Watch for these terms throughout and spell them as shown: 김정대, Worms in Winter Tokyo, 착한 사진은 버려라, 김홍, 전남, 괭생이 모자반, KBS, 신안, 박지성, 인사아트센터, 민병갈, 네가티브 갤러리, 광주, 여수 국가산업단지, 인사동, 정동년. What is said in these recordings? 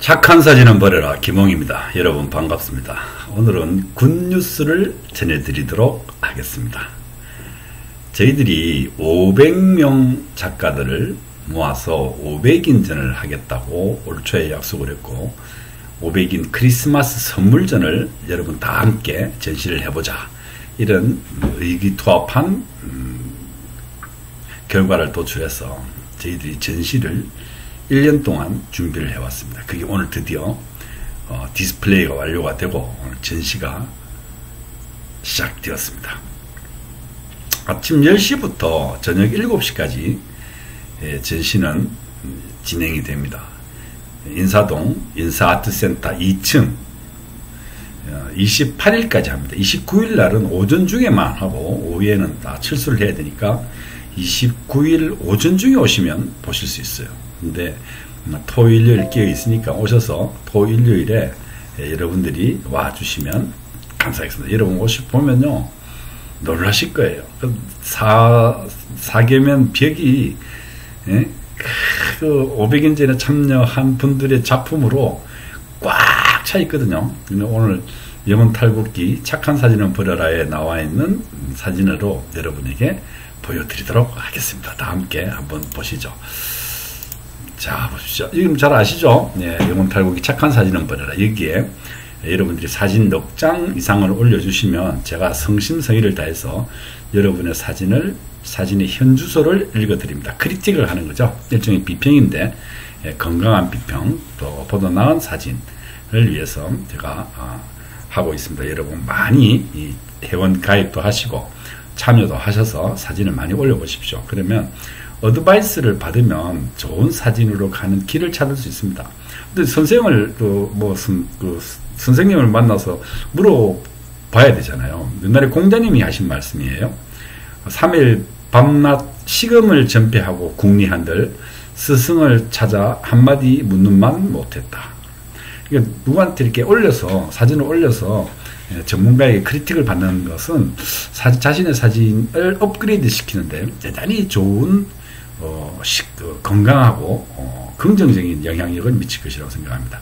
착한 사진은 버려라, 김홍입니다. 여러분 반갑습니다. 오늘은 굿뉴스를 전해드리도록 하겠습니다. 저희들이 500명 작가들을 모아서 500인전을 하겠다고 올 초에 약속을 했고 500인 크리스마스 선물전을 여러분 다 함께 전시를 해보자, 이런 의기투합한 결과를 도출해서 저희들이 전시를 1년 동안 준비를 해왔습니다. 그게 오늘 드디어 디스플레이가 완료가 되고 오늘 전시가 시작되었습니다. 아침 10시부터 저녁 7시까지 전시는 진행이 됩니다. 인사동 인사아트센터 2층 28일까지 합니다. 29일 날은 오전 중에만 하고 오후에는 다 철수를 해야 되니까 29일 오전 중에 오시면 보실 수 있어요. 근데 토일요일 끼어 있으니까 오셔서 토일요일에 여러분들이 와주시면 감사하겠습니다. 여러분 오시 보면요 놀라실 거예요. 4개면 벽이 500인전에 참여한 분들의 작품으로 꽉 차 있거든요. 근데 오늘 영혼탈북기 착한 사진은 버려라에 나와 있는 사진으로 여러분에게 보여드리도록 하겠습니다. 다 함께 한번 보시죠. 자, 보십시오. 지금 잘 아시죠? 예, 영혼탈북이 착한 사진은 버려라. 여기에 여러분들이 사진 100장 이상을 올려주시면 제가 성심성의를 다해서 여러분의 사진의 현주소를 읽어드립니다. 크리틱을 하는 거죠. 일종의 비평인데, 건강한 비평, 또 보다 나은 사진을 위해서 제가 하고 있습니다. 여러분 많이 이 회원 가입도 하시고 참여도 하셔서 사진을 많이 올려보십시오. 그러면 어드바이스를 받으면 좋은 사진으로 가는 길을 찾을 수 있습니다. 근데 선생님을 선생님을 만나서 물어봐야 되잖아요. 옛날에 공자님이 하신 말씀이에요. 3일 밤낮 식음을 전폐하고 궁리한들 스승을 찾아 한마디 묻는 만 못했다. 그러니까 누구한테 이렇게 올려서 사진을 올려서 전문가에게 크리틱을 받는 것은 자신의 사진을 업그레이드 시키는데 대단히 좋은 건강하고 긍정적인 영향력을 미칠 것이라고 생각합니다.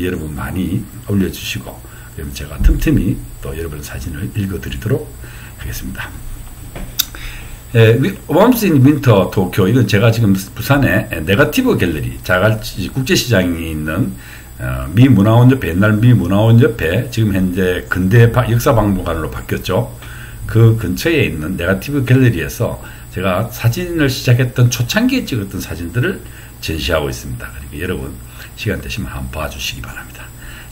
여러분 많이 올려주시고 그럼 제가 틈틈이 또 여러분의 사진을 읽어드리도록 하겠습니다. Worms in Winter Tokyo, 이건 제가 지금 부산의 네가티브 갤러리 자갈치 국제시장이 있는 미 문화원 옆에, 옛날 미 문화원 옆에 지금 현재 근대 역사박물관으로 바뀌었죠. 그 근처에 있는 네가티브 갤러리에서 제가 사진을 시작했던 초창기에 찍었던 사진들을 전시하고 있습니다. 그러니까 여러분 시간 되시면 한번 봐주시기 바랍니다.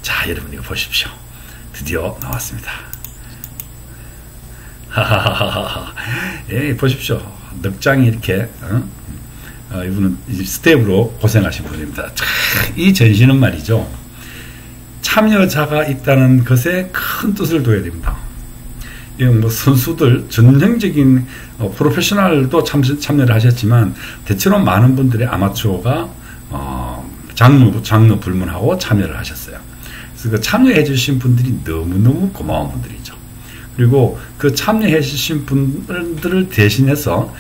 자, 여러분 이거 보십시오. 드디어 나왔습니다. 하하하하. 예, 보십시오. 100장이 이렇게 이분은 스텝으로 고생하신 분입니다. 이 전시는 말이죠, 참여자가 있다는 것에 큰 뜻을 둬야 됩니다. 이건 뭐 선수들, 전형적인 프로페셔널도 참여를 하셨지만 대체로 많은 분들의 아마추어가 장르 불문하고 참여를 하셨어요. 그래서 그 참여해 주신 분들이 너무너무 고마운 분들이죠. 그리고 그 참여해 주신 분들을 대신해서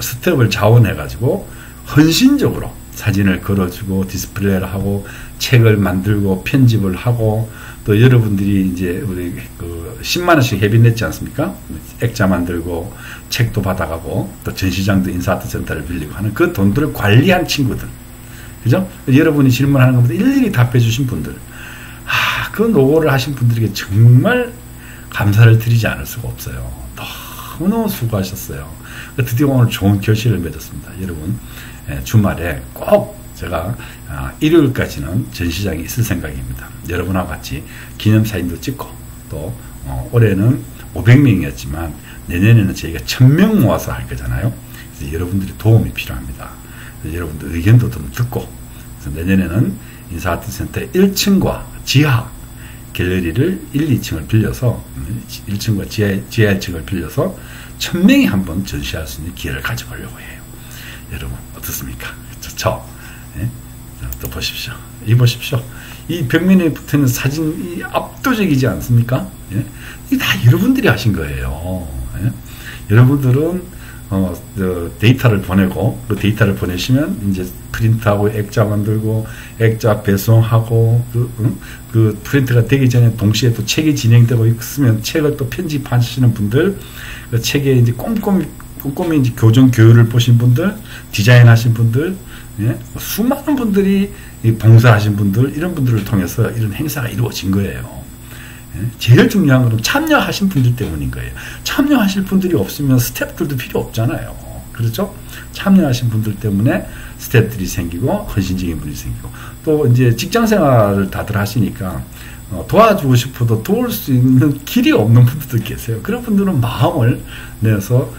스텝을 자원해가지고 헌신적으로 사진을 걸어주고 디스플레이를 하고 책을 만들고 편집을 하고 또 여러분들이 이제 우리 10만원씩 협의냈지 않습니까? 액자 만들고 책도 받아가고 또 전시장도 인사아트센터를 빌리고 하는 그 돈들을 관리한 친구들, 그죠? 여러분이 질문하는 것보다 일일이 답해주신 분들, 그 노고를 하신 분들에게 정말 감사를 드리지 않을 수가 없어요. 너무너무 수고하셨어요. 드디어 오늘 좋은 결실을 맺었습니다. 여러분 주말에 꼭, 제가 일요일까지는 전시장이 있을 생각입니다. 여러분하고 같이 기념사진도 찍고 또 올해는 500명이었지만 내년에는 저희가 1000명 모아서 할 거잖아요. 그래서 여러분들이 도움이 필요합니다. 여러분들 의견도 좀 듣고, 그래서 내년에는 인사아트센터 1층과 지하 갤러리를 1, 2층을 빌려서 1층과 지하 1층을 빌려서 1000명이 한번 전시할 수 있는 기회를 가져보려고 해요. 여러분 어떻습니까? 좋죠? 예? 또 보십시오. 이 보십시오. 이 벽면에 붙어있는 사진이 압도적이지 않습니까? 예? 이게 다 여러분들이 하신 거예요. 예? 여러분들은 데이터를 보내고 그 데이터를 보내시면 이제 프린트하고 액자 만들고 액자 배송하고 그 프린트가 되기 전에 동시에 또 책이 진행되고 있으면 책을 또 편집하시는 분들, 그 책에 이제 꼼꼼히 이제 교정 교율을 보신 분들, 디자인하신 분들, 예? 수많은 분들이 봉사하신 분들, 이런 분들을 통해서 이런 행사가 이루어진 거예요. 예? 제일 중요한 건 참여하신 분들 때문인 거예요. 참여하실 분들이 없으면 스태프들도 필요 없잖아요. 그렇죠? 참여하신 분들 때문에 스태프들이 생기고 헌신적인 분이 생기고, 또 이제 직장생활을 다들 하시니까 도와주고 싶어도 도울 수 있는 길이 없는 분들도 계세요. 그런 분들은 마음을 내서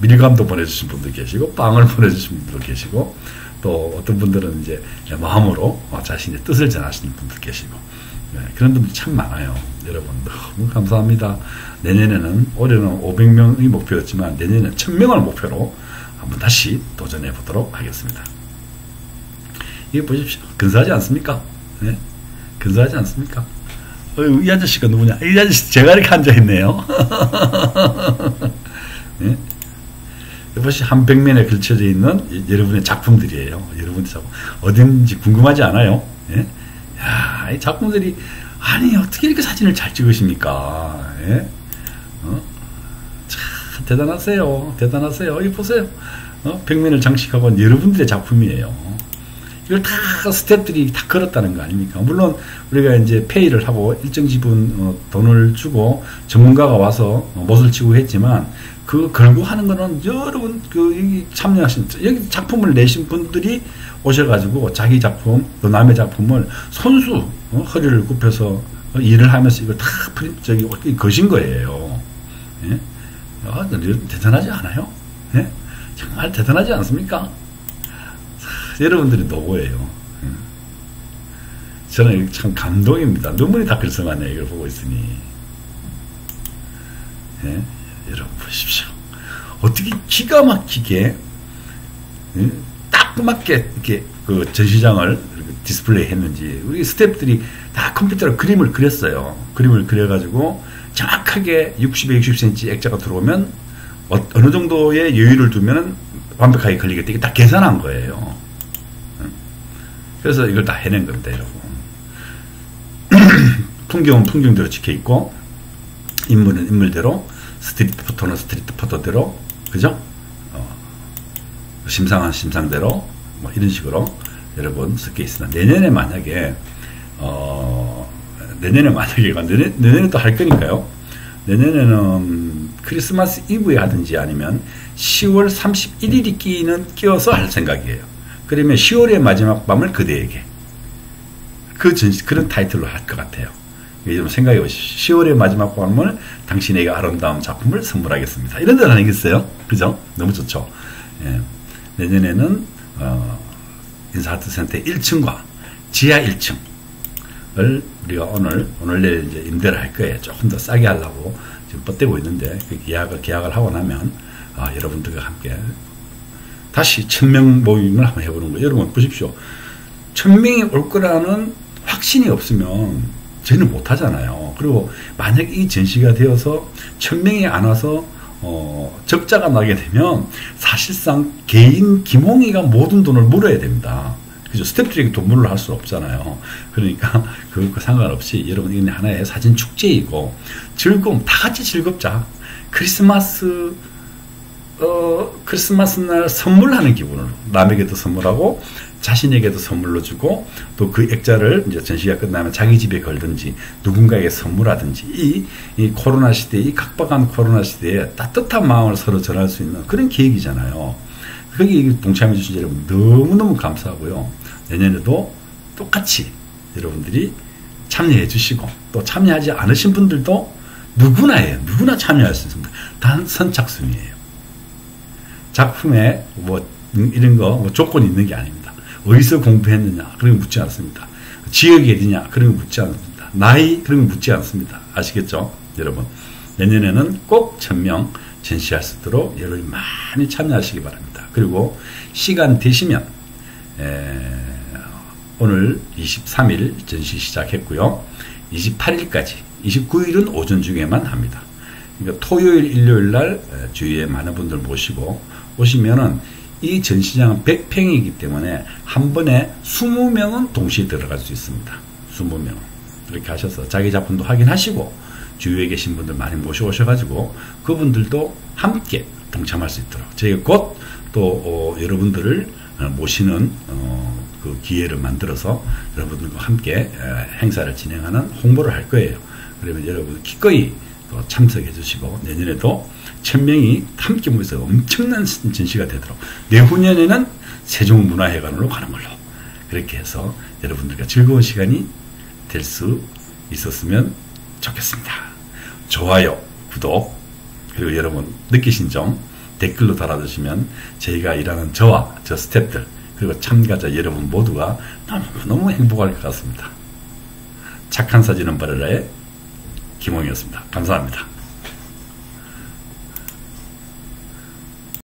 밀감도 보내주신 분도 계시고, 빵을 보내주신 분도 계시고, 또 어떤 분들은 이제 마음으로 자신의 뜻을 전하시는 분도 계시고, 네, 그런 분들 참 많아요. 여러분 너무 감사합니다. 내년에는, 올해는 500명이 목표였지만 내년에는 1000명을 목표로 한번 다시 도전해 보도록 하겠습니다. 이거 보십시오. 근사하지 않습니까? 네? 근사하지 않습니까? 이 아저씨가 누구냐? 이 아저씨 제가 이렇게 앉아있네요. 네? 이것이 한 벽면에 걸쳐져 있는 여러분의 작품들이에요. 여러분의 작품. 어딘지 궁금하지 않아요? 예? 야, 이 작품들이, 아니, 어떻게 이렇게 사진을 잘 찍으십니까? 예? 참, 대단하세요. 대단하세요. 여기 보세요. 벽면을 장식하고 있는 여러분들의 작품이에요. 이걸 다 스태프들이 다 걸었다는 거 아닙니까? 물론, 우리가 이제 페이를 하고 일정 지분 돈을 주고 전문가가 와서 못을 치고 했지만, 그 걸고 하는 거는 여러분 그 여기 참여하신, 여기 작품을 내신 분들이 오셔가지고 자기 작품, 또 남의 작품을 손수 허리를 굽혀서 일을 하면서 이걸 다 프린트적인 거신 거예요. 예? 대단하지 않아요? 예? 정말 대단하지 않습니까? 여러분들이 노고예요. 예? 저는 참 감동입니다. 눈물이 다 글썽하네요. 이걸 보고 있으니. 예? 여러분 보십시오. 어떻게 기가 막히게 딱 맞게 이렇게 그 전시장을 디스플레이 했는지. 우리 스태프들이 다 컴퓨터로 그림을 그렸어요. 그림을 그려가지고 정확하게 60에 60cm 액자가 들어오면 어느 정도의 여유를 두면 완벽하게 걸리겠다. 이게 다 계산한 거예요. 그래서 이걸 다 해낸 겁니다, 여러분. 풍경은 풍경대로 찍혀있고, 인물은 인물대로, 스트리트 포토는 스트리트 포토대로, 그죠? 심상은 심상대로, 뭐 이런 식으로 여러분 섞여 있습니다. 내년에 만약에 내년에 또 할 거니까요. 내년에는 크리스마스 이브에 하든지 아니면 10월 31일이 끼어서 할 생각이에요. 그러면 10월의 마지막 밤을 그대에게, 그런 타이틀로 할 것 같아요. 좀 생각해 보십시오. 10월의 마지막 밤을 당신에게 아름다운 작품을 선물하겠습니다. 이런 데는 아니겠어요? 그죠? 너무 좋죠? 예. 내년에는, 인사아트센터 1층과 지하 1층을 우리가 오늘 내일 이제 임대를 할 거예요. 조금 더 싸게 하려고 지금 뻗대고 있는데, 그 계약을 하고 나면, 여러분들과 함께 다시 1000명 모임을 한번 해보는 거예요. 여러분 보십시오. 1000명이 올 거라는 확신이 없으면 저희는 못하잖아요. 그리고 만약 이 전시가 되어서 1000명이 안 와서 적자가 나게 되면 사실상 개인 김홍이가 모든 돈을 물어야 됩니다. 그죠? 스태프들에게 돈물을 할 수는 없잖아요. 그러니까 그것과 상관없이 여러분, 이건 하나의 사진 축제이고, 즐거움, 다 같이 즐겁자. 크리스마스 날 선물하는 기분으로, 남에게도 선물하고 자신에게도 선물로 주고, 또 그 액자를 이제 전시가 끝나면 자기 집에 걸든지 누군가에게 선물하든지, 이 코로나 시대에, 이 각박한 코로나 시대에 따뜻한 마음을 서로 전할 수 있는 그런 계획이잖아요. 거기에 동참해 주신 여러분 너무너무 감사하고요. 내년에도 똑같이 여러분들이 참여해 주시고, 또 참여하지 않으신 분들도 누구나 참여할 수 있습니다. 단 선착순이에요. 작품에 뭐 이런 거 뭐 조건이 있는 게 아닙니다. 어디서 공부했느냐 그런 거 묻지 않습니다. 지역이 어디냐 그런 거 묻지 않습니다. 나이 그런 거 묻지 않습니다. 아시겠죠? 여러분, 내년에는 꼭 1000명 전시할 수 있도록 여러분 많이 참여하시기 바랍니다. 그리고 시간 되시면, 오늘 23일 전시 시작했고요. 28일까지 29일은 오전 중에만 합니다. 그러니까 토요일, 일요일 날 주위에 많은 분들 모시고 오시면은 이 전시장은 100평이기 때문에 한 번에 20명은 동시에 들어갈 수 있습니다. 20명. 이렇게 하셔서 자기 작품도 확인하시고 주위에 계신 분들 많이 모셔오셔가지고 그분들도 함께 동참할 수 있도록 저희가 곧 또 여러분들을 모시는 그 기회를 만들어서 여러분들과 함께 행사를 진행하는 홍보를 할 거예요. 그러면 여러분 기꺼이 또 참석해 주시고 내년에도 1000명이 함께 모여서 엄청난 전시가 되도록 내후년에는 세종문화회관으로 가는 걸로 그렇게 해서 여러분들과 즐거운 시간이 될 수 있었으면 좋겠습니다. 좋아요, 구독, 그리고 여러분 느끼신 점 댓글로 달아주시면 저희가 일하는 저와 저 스태프들 그리고 참가자 여러분 모두가 너무너무 행복할 것 같습니다. 착한 사진은 버려라의 김홍이었습니다. 감사합니다.